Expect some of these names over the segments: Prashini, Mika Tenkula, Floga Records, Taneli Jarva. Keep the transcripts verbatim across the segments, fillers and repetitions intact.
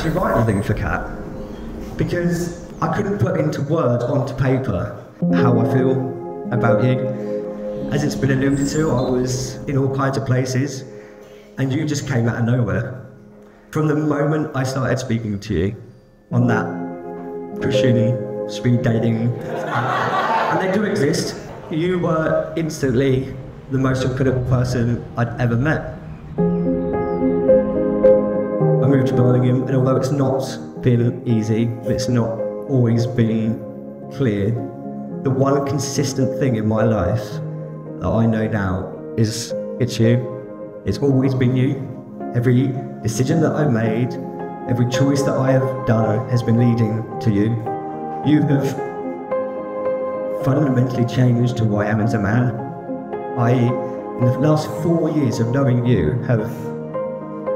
actually write anything for Cat, because I couldn't put into words onto paper how I feel about you. As it's been alluded to, I was in all kinds of places, and you just came out of nowhere. From the moment I started speaking to you on that Prashini speed dating, and they do exist, you were instantly the most incredible person I'd ever met. I moved to Birmingham, and although it's not been easy, it's not always been clear, the one consistent thing in my life that I know now is it's you. It's always been you. Every decision that I've made, every choice that I have done has been leading to you. You have fundamentally changed who I am as a man. I, in the last four years of knowing you, have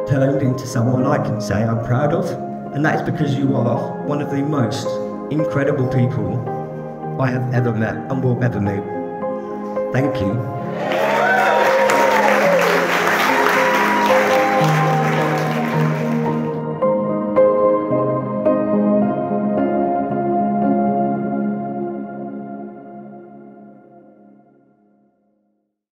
turned into someone I can say I'm proud of. And that is because you are one of the most incredible people I have ever met and will ever meet. Thank you.